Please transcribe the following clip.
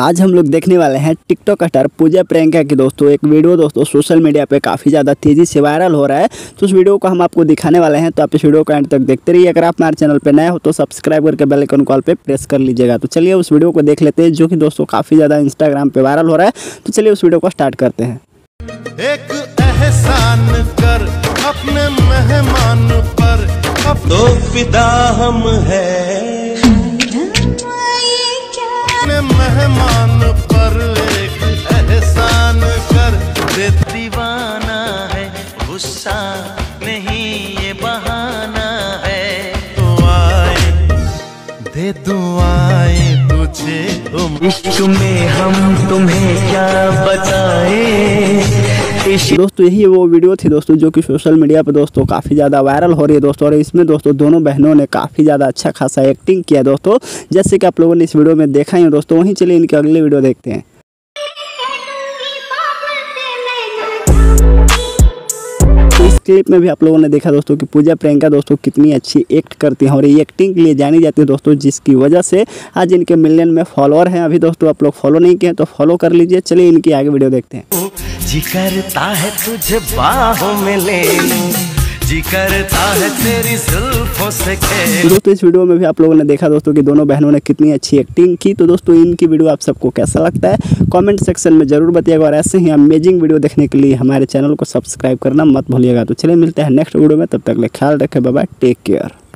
आज हम लोग देखने वाले हैं टिकटॉक स्टार पूजा प्रियंका की दोस्तों एक वीडियो। दोस्तों सोशल मीडिया पे काफ़ी ज़्यादा तेज़ी से वायरल हो रहा है, तो उस वीडियो को हम आपको दिखाने वाले हैं, तो आप इस वीडियो को एंड तक देखते रहिए। अगर आप हमारे चैनल पे नए हो तो सब्सक्राइब करके बेल आइकन कॉल पर प्रेस कर लीजिएगा। तो चलिए उस वीडियो को देख लेते हैं, जो कि दोस्तों काफ़ी ज़्यादा इंस्टाग्राम पर वायरल हो रहा है। तो चलिए उस वीडियो को स्टार्ट करते हैं। एक एहसान कर अपने मेहमान पर तो फिदा हम है, मेहमान पर एक एहसान कर दे, दीवाना है गुस्सा नहीं ये बहाना है, दुआएं दे दुआएं तुझे, इश्क में हम तुम्हें क्या बताएं। दोस्तों यही वो वीडियो थी दोस्तों, जो कि सोशल मीडिया पर दोस्तों काफ़ी ज़्यादा वायरल हो रही है दोस्तों, और इसमें दोस्तों दोनों बहनों ने काफ़ी ज़्यादा अच्छा खासा एक्टिंग किया दोस्तों, जैसे कि आप लोगों ने इस वीडियो में देखा ही है दोस्तों। वहीं चलिए इनके अगले वीडियो देखते हैं। क्लिप में भी आप लोगों ने देखा दोस्तों कि पूजा प्रियंका दोस्तों कितनी अच्छी एक्ट करती हैं, और ये एक्टिंग के लिए जानी जाती है दोस्तों, जिसकी वजह से आज इनके मिलियन में फॉलोअर हैं। अभी दोस्तों आप लोग फॉलो नहीं किए हैं तो फॉलो कर लीजिए। चलिए इनकी आगे वीडियो देखते हैं। जी करता है तुझे बाहों में ले लूं, जी करता है तेरी जुल्फों से खेल। दोस्तों इस वीडियो में भी आप लोगों ने देखा दोस्तों कि दोनों बहनों ने कितनी अच्छी एक्टिंग की। तो दोस्तों इनकी वीडियो आप सबको कैसा लगता है कमेंट सेक्शन में जरूर बताइएगा, और ऐसे ही अमेजिंग वीडियो देखने के लिए हमारे चैनल को सब्सक्राइब करना मत भूलिएगा। तो चलिए मिलते हैं नेक्स्ट वीडियो में, तब तक ले ख्याल रखें, बाय बाय, टेक केयर।